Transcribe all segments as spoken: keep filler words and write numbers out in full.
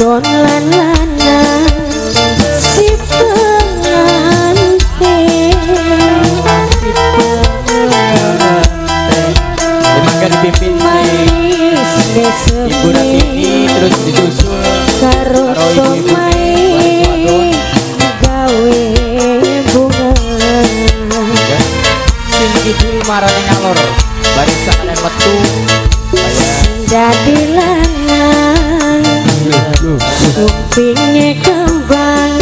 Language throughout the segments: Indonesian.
Don lan lanang si pengantin, terima kasih dipimpin Ibu Ratini, terus disusul karo somai gawe bunga sing kidul marane ngalor barisan dan metu jadi lanang kupingnya kembang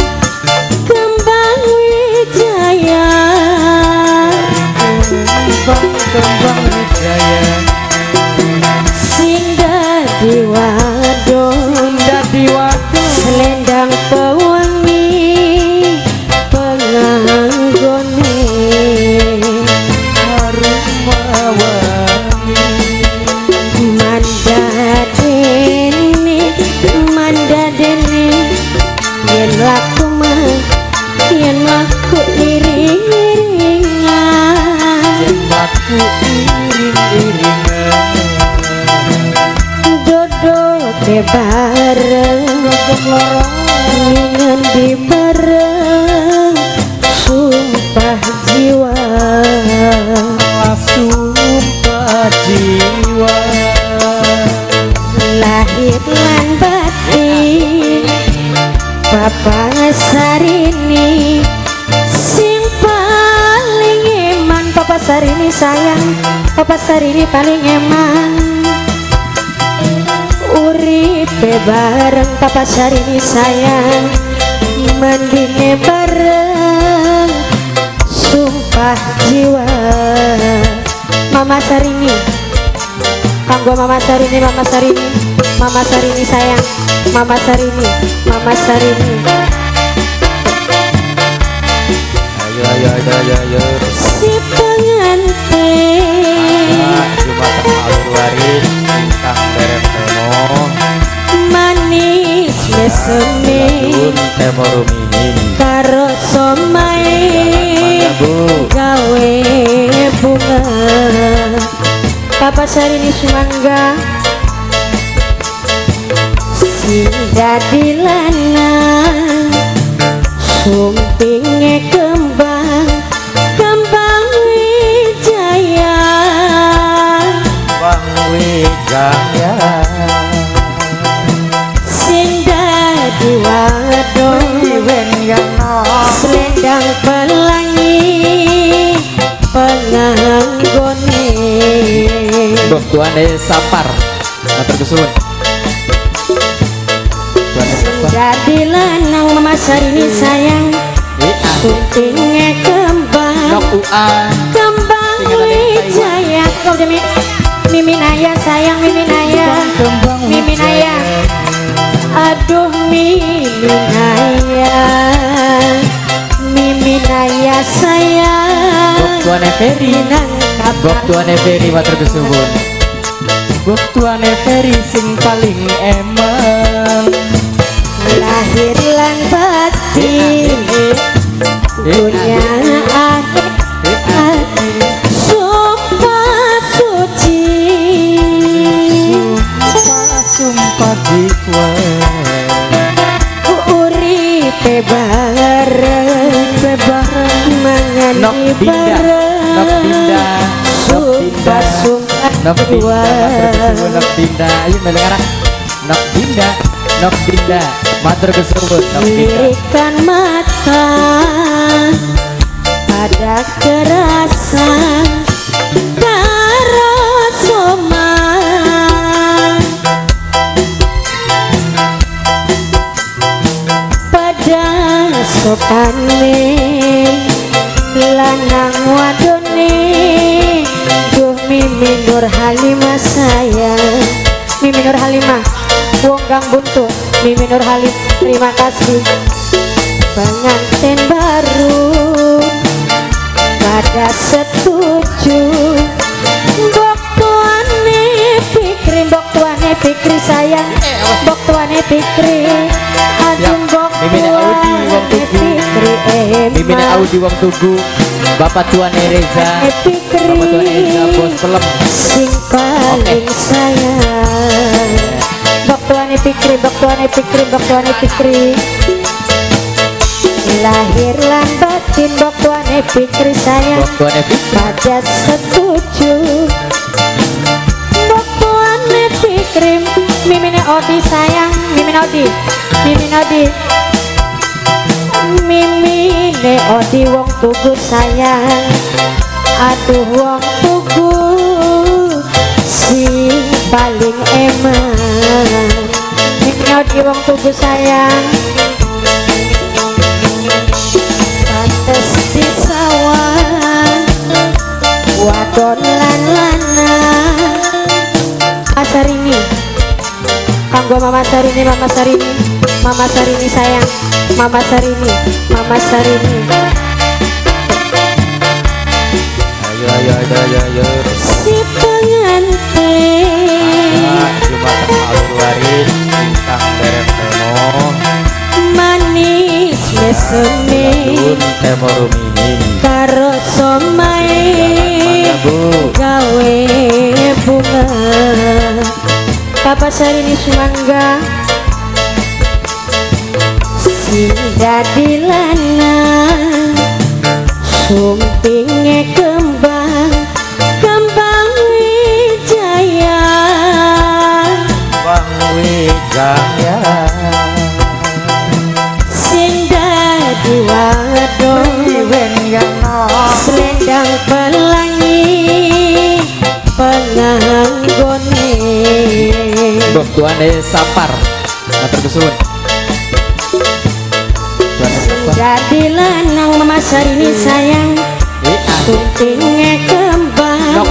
kembang wijaya kembang kembang wijaya sing dadi wadon dadi wadon selendang pewangi penganggone harum mawangi laku mah yen aku iring-iringan yen aku iring-iringan dodot bareng ingin di bareng sumpah jiwa sumpah jiwa lahir lan batin Papa Sarini sing paling eman. Papa Sarini sayang, Papa Sarini paling eman. Uripe bareng Papa Sarini sayang, mandine bareng sumpah jiwa. Mama Sarini, kanggo Mama Sarini, Mama Sarini, Mama Sarini sayang, Mama Sarini, Mama Sarini. Ayo ayo ayo ayo ayo. Si pengantin. Jumat malam waris bintang derem temo. Manis lesemi. Temo rumini. Karo somai. Gawe bunga. Papa Sarini sumangga. Jadi lanang sumpingnya kembang kembang wijaya kembang wijaya sing dadi wadon selendang pelangi penganggone Mbok Tuane Sapar matur kesuwun jadi lanang Mama Sarini sayang sumpingnya kembang kembang wijaya kau demi mimin ayah sayang mimin ayah mimin ayah aduh mimin ayah mimin ayah sayang Mbok Tuane Ferry Mbok Tuane Ferry matur kesuwun Mbok Tuane Ferry sing paling emang lahir lan batin dunia akhirat sumpah suci sumpah sumpah jiwa uripe bareng mangan di bareng sumpah sumpah jiwa nok dinda ayo mendengar nok dinda nok dinda matur kesuwun nok dinda berikan mata pada kerasan karo somai pada sopane lanang wadone duh Mimi Nur Halimah sayang Mimi Nur Halimah Wonggang buntu Mimi Nur Halim terima kasih pengantin baru pada setuju Mbok Tuane Fikri Mbok Tuane Fikri sayang Mbok Tuane Fikri ajeng Mbok Tuane Fikri Mimine Audi wong tugu Bapak Tuane Reza Fikri Bapak Tuane Reza bos pelem sing paling sayang Mbok Tuane Tuane Fikri, Mbak Tuane Fikri, Mbak Tuane Fikri. Lahir lan batin Mbak Tuane Fikri sayang, Mbak Tuane Fikri padat setuju. Mbak Tuane Fikri Mimin Odi sayang, Mimin Odi, Mimin Odi, Mimin Odi wong tugu sayang. Aduh wong tugu si paling emang, Mimin Odi wong tugu sayang. Pantes di sawah wadon lan lana Asarini, kanggo Mama Sarini, Mama Sarini, Mama Sarini sayang, Mama Sarini, Mama Sarini. Ayo ayo ayo ayo ayo. Si pengantin Jumatan Alwaris bintang beremo manis mesone temo rumini karo somae gawe bunga Papa Sarini sumangga si dadi lanang sumpinge kembang kembang wijaya kembang wijaya sing dadi wadon selendang pelangi penganggone Mbok Tuane Sapar matur nuwun. Jadi lanang Mama Sarini sayang suntinge kembang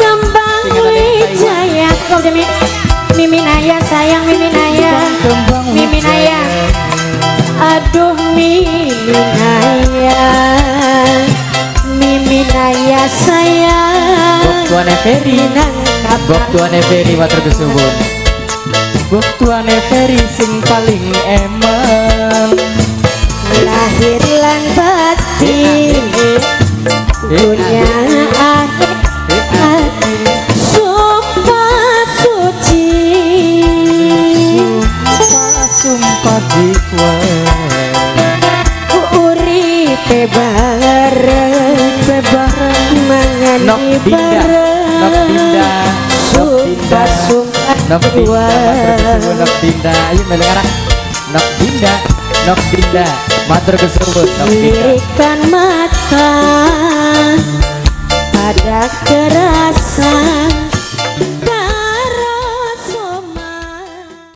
kembang wijaya kau demi Mimin ayah sayang, Mimin ayah, Mimin ayah. Aduh Mimin ayah, Mimin ayah sayang. Mbok Tuane Ferry nangkap, Mbok Tuane Ferry matur nuwun. Mbok Tuane Ferry sing paling emang. Lahir lan batin dunia akhirat sumpah suci sumpah sumpah dikuat uripe bareng bareng mangani bareng sumpah sumpah dikuat ayo melengkara Nok Dinda, Nok Dinda, matur kesebut Nok Dinda. Berikan mata pada kerasan